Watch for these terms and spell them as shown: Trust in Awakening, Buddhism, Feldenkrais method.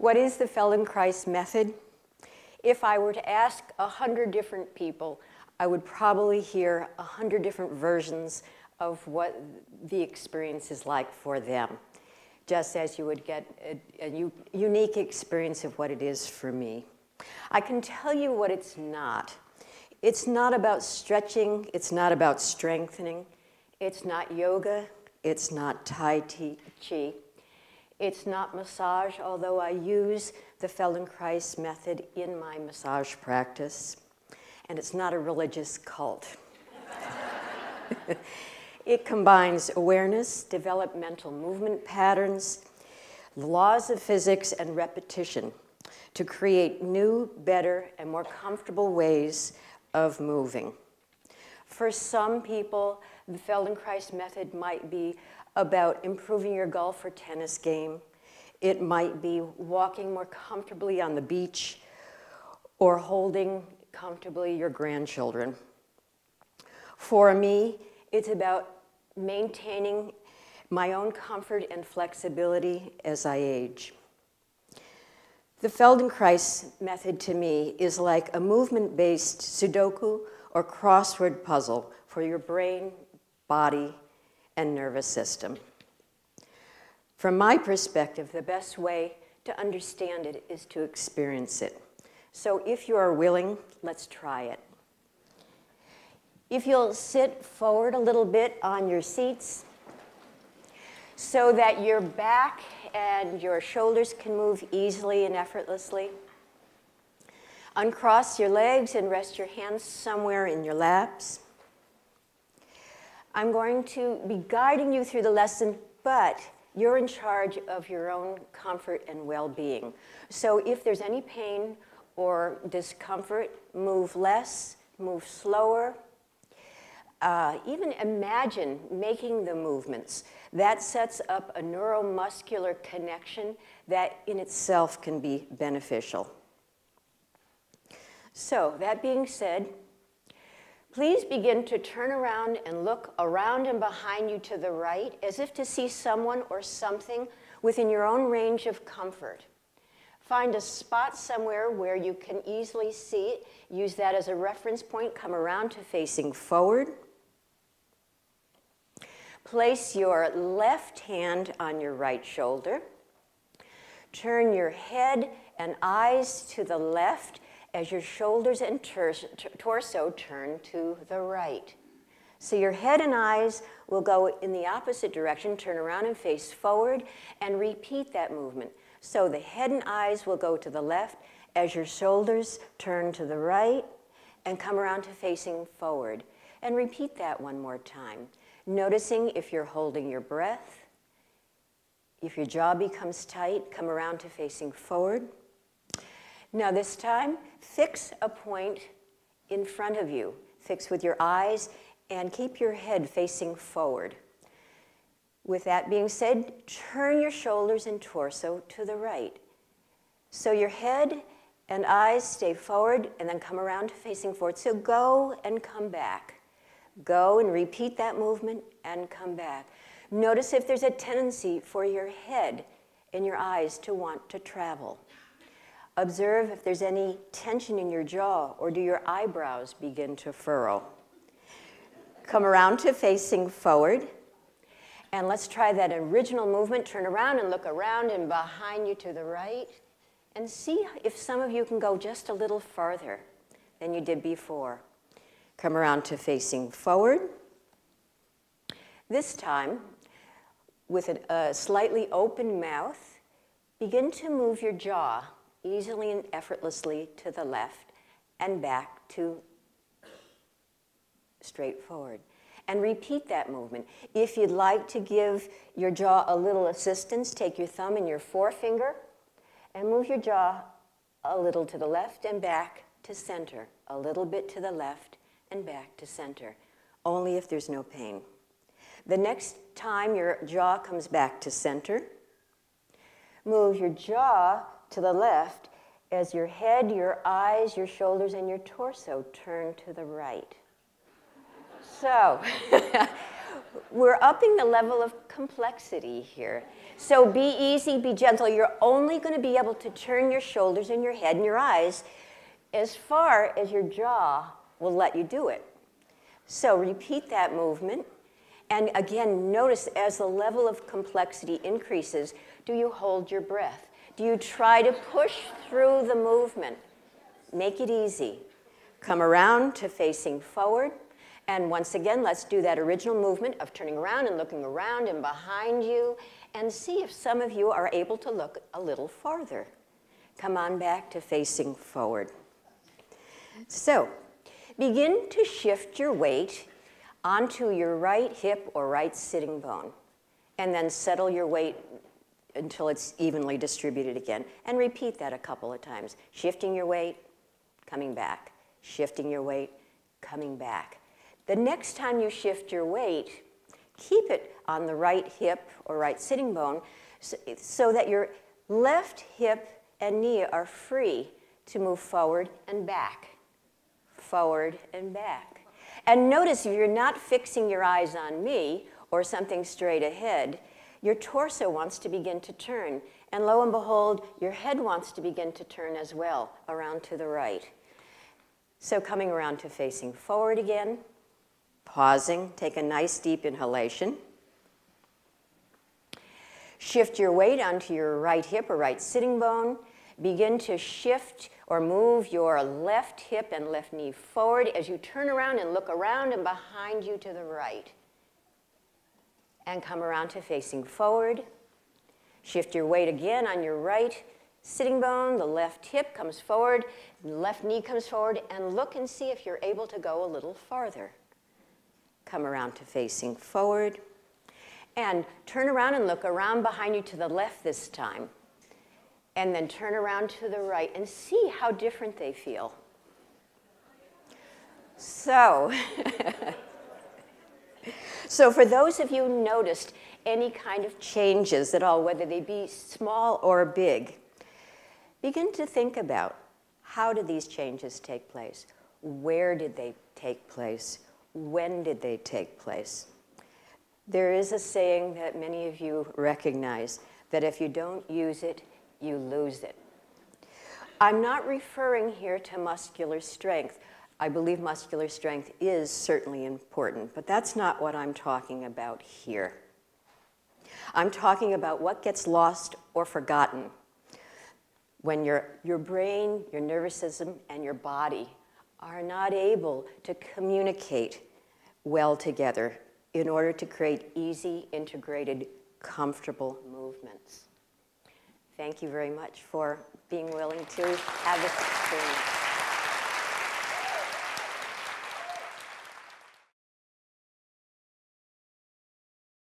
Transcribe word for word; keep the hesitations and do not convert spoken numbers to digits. What is the Feldenkrais method? If I were to ask a hundred different people, I would probably hear a hundred different versions of what the experience is like for them, just as you would get a, a u- unique experience of what it is for me. I can tell you what it's not. It's not about stretching. It's not about strengthening. It's not yoga. It's not Tai Chi. It's not massage, although I use the Feldenkrais method in my massage practice. And it's not a religious cult. It combines awareness, developmental movement patterns, laws of physics, and repetition to create new, better, and more comfortable ways of moving. For some people, the Feldenkrais method might be about improving your golf or tennis game. It might be walking more comfortably on the beach or holding comfortably your grandchildren. For me, it's about maintaining my own comfort and flexibility as I age. The Feldenkrais method to me is like a movement-based Sudoku or crossword puzzle for your brain, body, and nervous system. From my perspective, the best way to understand it is to experience it. So if you are willing, let's try it. If you'll sit forward a little bit on your seats so that your back and your shoulders can move easily and effortlessly. Uncross your legs and rest your hands somewhere in your laps. I'm going to be guiding you through the lesson, but you're in charge of your own comfort and well-being. So if there's any pain or discomfort, move less, move slower. Uh, even imagine making the movements. That sets up a neuromuscular connection that in itself can be beneficial. So, that being said, please begin to turn around and look around and behind you to the right as if to see someone or something within your own range of comfort. Find a spot somewhere where you can easily see it. Use that as a reference point. Come around to facing forward. Place your left hand on your right shoulder. Turn your head and eyes to the left as your shoulders and torso turn to the right. So your head and eyes will go in the opposite direction, turn around and face forward, and repeat that movement. So the head and eyes will go to the left as your shoulders turn to the right, and come around to facing forward. And repeat that one more time, noticing if you're holding your breath. If your jaw becomes tight, come around to facing forward. Now this time, fix a point in front of you. Fix with your eyes and keep your head facing forward. With that being said, turn your shoulders and torso to the right. So your head and eyes stay forward and then come around to facing forward. So go and come back. Go and repeat that movement and come back. Notice if there's a tendency for your head and your eyes to want to travel. Observe if there's any tension in your jaw, or do your eyebrows begin to furrow? Come around to facing forward. And let's try that original movement. Turn around and look around and behind you to the right. And see if some of you can go just a little farther than you did before. Come around to facing forward. This time, with a uh, slightly open mouth, begin to move your jaw easily and effortlessly to the left and back to straight forward. And repeat that movement. If you'd like to give your jaw a little assistance, take your thumb and your forefinger and move your jaw a little to the left and back to center. A little bit to the left and back to center. Only if there's no pain. The next time your jaw comes back to center, move your jaw to the left as your head, your eyes, your shoulders, and your torso turn to the right. So we're upping the level of complexity here. So be easy, be gentle. You're only going to be able to turn your shoulders and your head and your eyes as far as your jaw will let you do it. So repeat that movement. And again, notice as the level of complexity increases, do you hold your breath? Do you try to push through the movement? Make it easy. Come around to facing forward. And once again, let's do that original movement of turning around and looking around and behind you and see if some of you are able to look a little farther. Come on back to facing forward. So begin to shift your weight onto your right hip or right sitting bone, and then settle your weight until it's evenly distributed again. And repeat that a couple of times. Shifting your weight, coming back. Shifting your weight, coming back. The next time you shift your weight, keep it on the right hip or right sitting bone so, so that your left hip and knee are free to move forward and back, forward and back. And notice if you're not fixing your eyes on me or something straight ahead, your torso wants to begin to turn. And lo and behold, your head wants to begin to turn as well, around to the right. So coming around to facing forward again, pausing, take a nice deep inhalation. Shift your weight onto your right hip or right sitting bone. Begin to shift or move your left hip and left knee forward as you turn around and look around and behind you to the right. And come around to facing forward. Shift your weight again on your right sitting bone. The left hip comes forward, left knee comes forward, and look and see if you're able to go a little farther. Come around to facing forward. And turn around and look around behind you to the left this time. And then turn around to the right and see how different they feel. So, so for those of you who noticed any kind of changes at all, whether they be small or big, begin to think about how did these changes take place? Where did they take place? When did they take place? There is a saying that many of you recognize, that if you don't use it, you lose it. I'm not referring here to muscular strength. I believe muscular strength is certainly important, but that's not what I'm talking about here. I'm talking about what gets lost or forgotten when your, your brain, your nervous system, and your body are not able to communicate well together in order to create easy, integrated, comfortable movements. Thank you very much for being willing to have this experience.